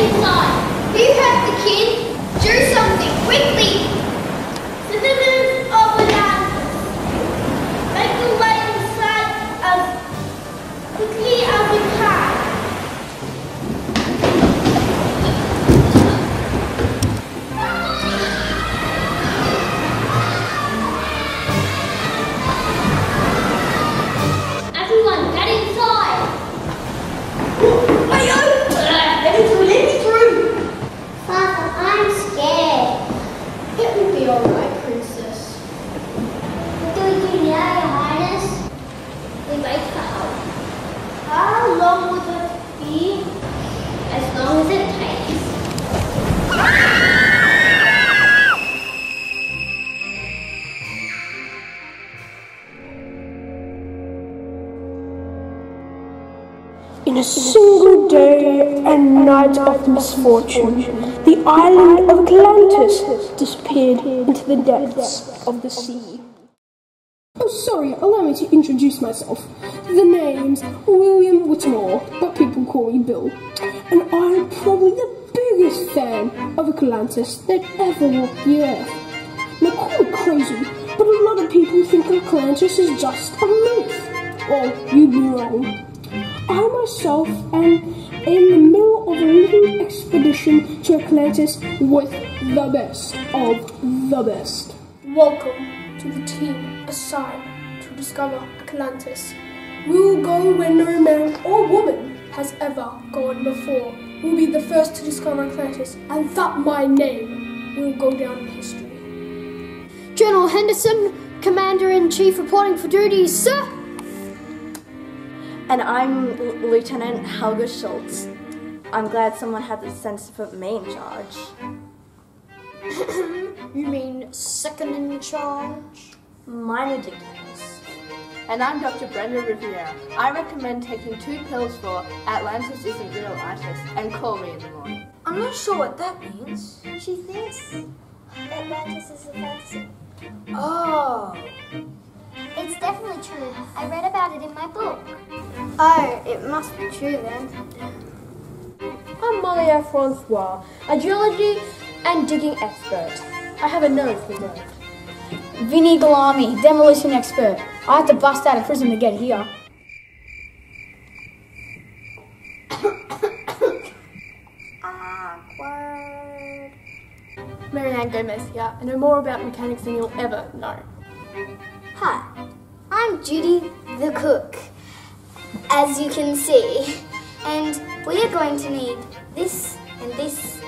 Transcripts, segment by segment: inside. Who hurt the kid? Do something quickly. Citizens of the mountains, make your way inside as quickly as you can. A single day and night of misfortune, the island of Atlantis disappeared into the depths of the sea. Oh, sorry, allow me to introduce myself. The name's William Whittemore, but people call me Bill. And I'm probably the biggest fan of Atlantis that ever walked the earth. Now, call me crazy, but a lot of people think Atlantis is just a myth. Well, you'd be wrong. I myself am in the middle of a little expedition to Atlantis with the best of the best. Welcome to the team assigned to discover Atlantis. We will go where no man or woman has ever gone before. We will be the first to discover Atlantis, and that my name will go down in history. General Henderson, Commander-in-Chief, reporting for duty, sir. And I'm Lieutenant Helga Schultz. I'm glad someone had the sense to put me in charge. You mean second in charge? Minor dictators. And I'm Dr. Brenda Riviera. I recommend taking 2 pills for Atlantis isn't real itis, and call me in the morning. I'm not sure what that means. She thinks Atlantis is a fantasy. Oh. It's definitely true. I read about it in my book. Oh, it must be true then. I'm Moliere Francois, a geology and digging expert. I have a nose for dirt. Vinnie Gorlarmi, demolition expert. I had to bust out of prison to get here. Awkward. Maryanne Gomez here. I know more about mechanics than you'll ever know. Hi, I'm Judy the cook, as you can see, and we are going to need this and this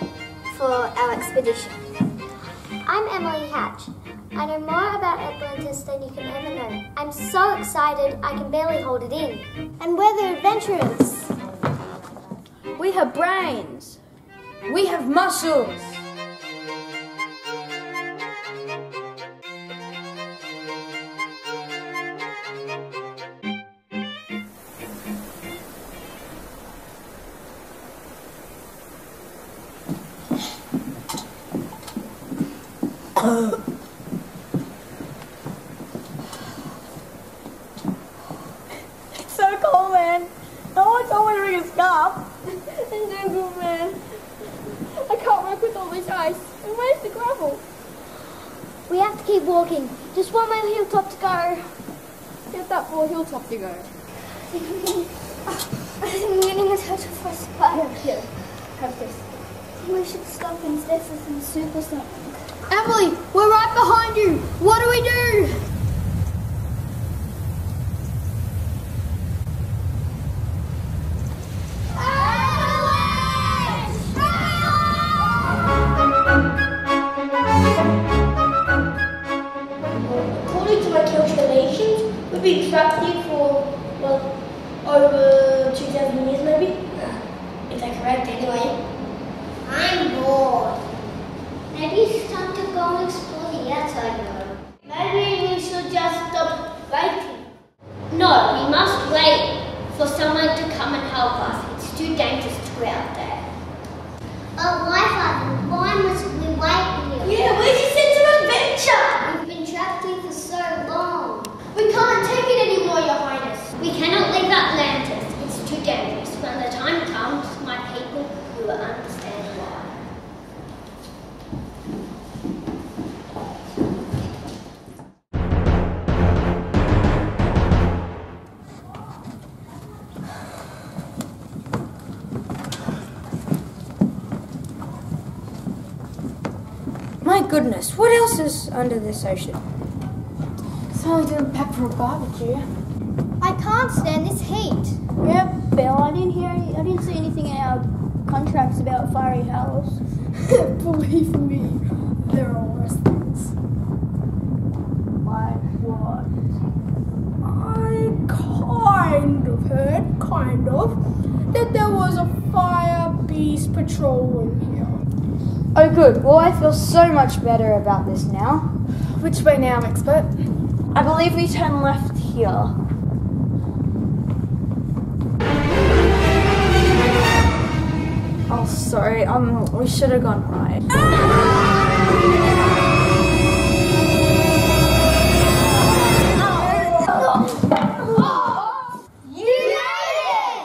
for our expedition. I'm Emily Hatch. I know more about Atlantis than you can ever know. I'm so excited I can barely hold it in. And we're the adventurers. We have brains. We have muscles. It's so cold, man. No one's all wearing a scarf. It's so cool, man. I can't work with all this ice. And where's the gravel? We have to keep walking. Just one more hilltop to go. Get that more hilltop to go. I'm getting a touch of frostbite. Here, have this. We should stop and stare for some soup or something. Emily, we're right behind you. What do we do? According to my calculations, we've been trapped here for, well, over 2,000 years maybe. Is that correct anyway? I'm bored. Maybe it's time to go and explore the outside world. Maybe we should just stop waiting. No, we must wait for someone to come and help us. It's too dangerous to go out there. Oh, my father, why must we wait here? Yeah, we're just into adventure! We've been trapped here for so long. We can't take it anymore, Your Highness. We cannot leave Atlantis. It's too dangerous. When the time comes, my people will understand. goodness, what else is under this ocean? Something to pack for a barbecue. I can't stand this heat. Yeah, Bill, I didn't see anything in our contracts about fiery hells. Believe me, there are worse things. Like what? I kind of heard, kind of, that there was a fire beast patrol in here. Oh good, well I feel so much better about this now. Which way now, expert? I believe we turn left here. Oh sorry, we should have gone right. Oh. You made it!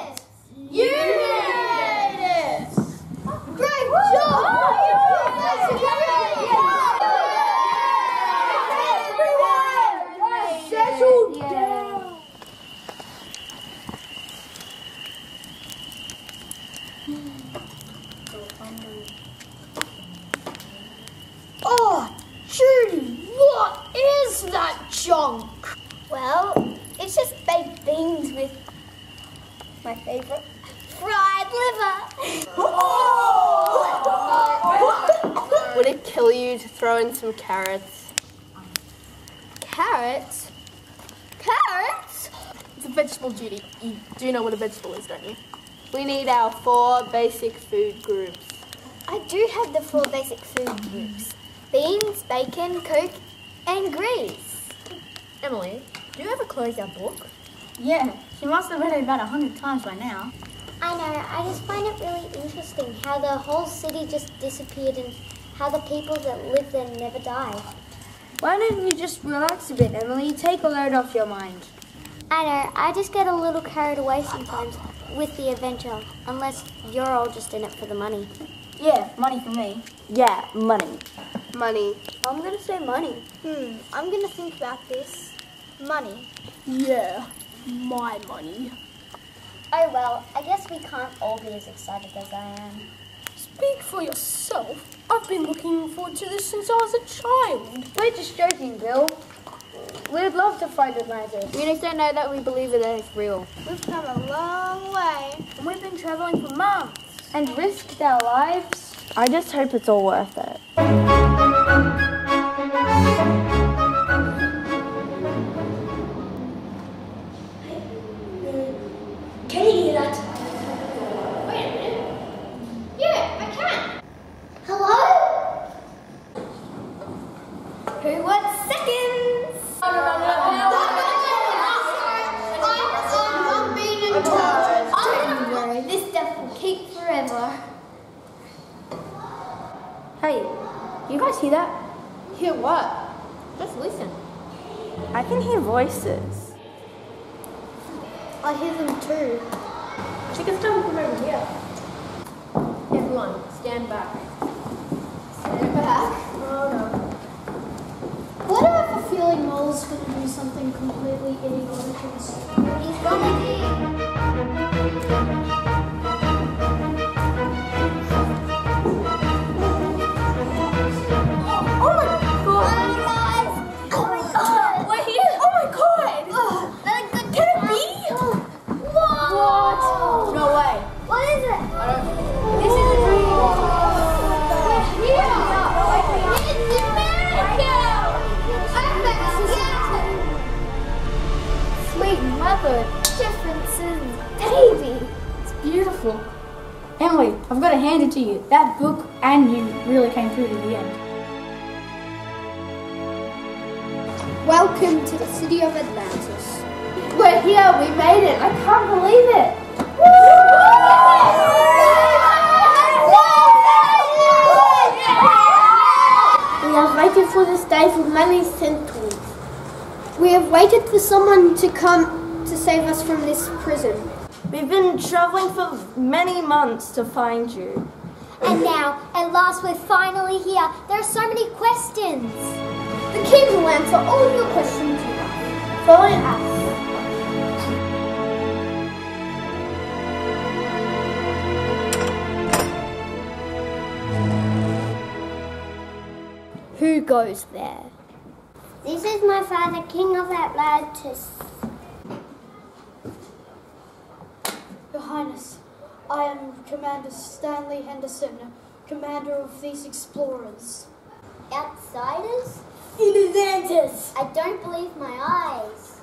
You made it! Great job! Well, it's just baked beans with my favourite fried liver. Oh! Would it kill you to throw in some carrots? Carrots? Carrots? It's a vegetable duty. You do know what a vegetable is, don't you? We need our 4 basic food groups. I do have the 4 basic food groups. Beans, bacon, coke and grease. Emily, do you ever close our book? Yeah, she must have read it about 100 times by now. I know, I just find it really interesting how the whole city just disappeared and how the people that live there never died. Why don't you just relax a bit, Emily? Take a load off your mind. I know, I just get a little carried away sometimes with the adventure, unless you're all just in it for the money. Yeah, money for me. Yeah, money. Money. I'm gonna say money. I'm gonna think about this. Money. Yeah, my money. Oh well, I guess we can't all be as excited as I am. Speak for yourself. I've been looking forward to this since I was a child. We're just joking, Bill. We'd love to find Atlantis. We just don't know that we believe that it's real. We've come a long way. And we've been traveling for months. And risked our lives. I just hope it's all worth it. Voices. I hear them too. She can start from over here. Everyone, stand back. Stand back? Oh no. What do I have a feeling Mole's going to do something completely innocuous? He's going to be. Emily, I've got to hand it to you. That book and you really came through to the end. Welcome to the city of Atlantis. We're here, we made it. I can't believe it. We have waited for this day for many centuries. We have waited for someone to come to save us from this prison. We've been traveling for many months to find you. And now, at last, we're finally here. There are so many questions. The king will answer all of your questions you have. Follow us. Who who goes there. This is my father, king of Atlantis. Your Highness, I am Commander Stanley Henderson, commander of these explorers. Outsiders? Inventors! I don't believe my eyes.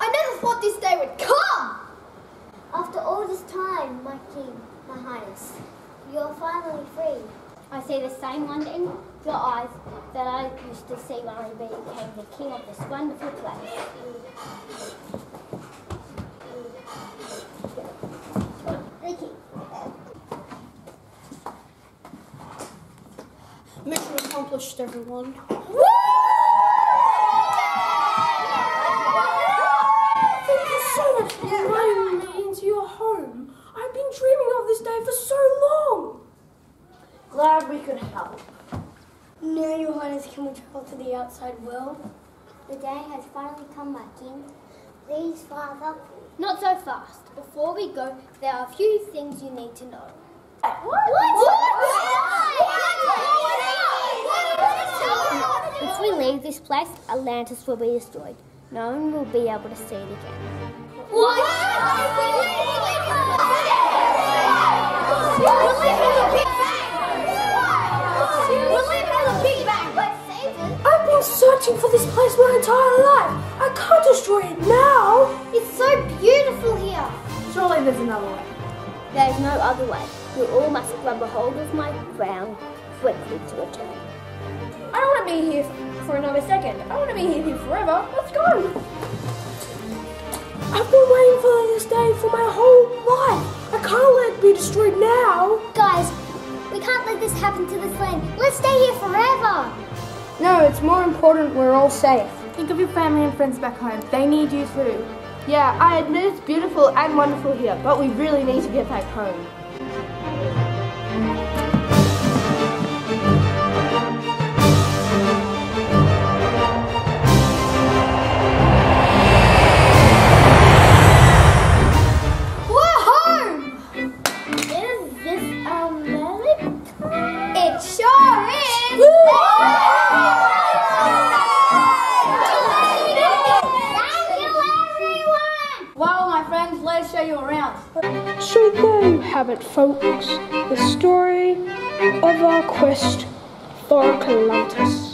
I never thought this day would come! After all this time, my king, my highness, you're finally free. I see the same wonder in your eyes that I used to see when I became the king of this wonderful place. Mission accomplished, everyone. Woo! Thank you so much for inviting me into your home. I've been dreaming of this day for so long. Glad we could help. Now, Your Highness, can we travel to the outside world? The day has finally come, my king. Please, Father. Not so fast. Before we go, there are a few things you need to know. What? What? If we leave this place, Atlantis will be destroyed. No one will be able to see it again. What? We'll leave it on the Big Bang, but save it. I've been searching for this place my entire life. I can't destroy it now. It's so beautiful here. Surely there's another way. There is no other way. You all must grab a hold of my crown quickly to return. I don't want to be here for another second. I want to be here forever. Let's go! I've been waiting for this day for my whole life. I can't let it be destroyed now. Guys, we can't let this happen to this land. Let's stay here forever. No, it's more important we're all safe. Think of your family and friends back home. They need you too. Yeah, I admit it's beautiful and wonderful here, but we really need to get back home. We're home! Is this America? It sure is! Woo! Let's show you around. So there you have it, folks. The story of our quest for Atlantis.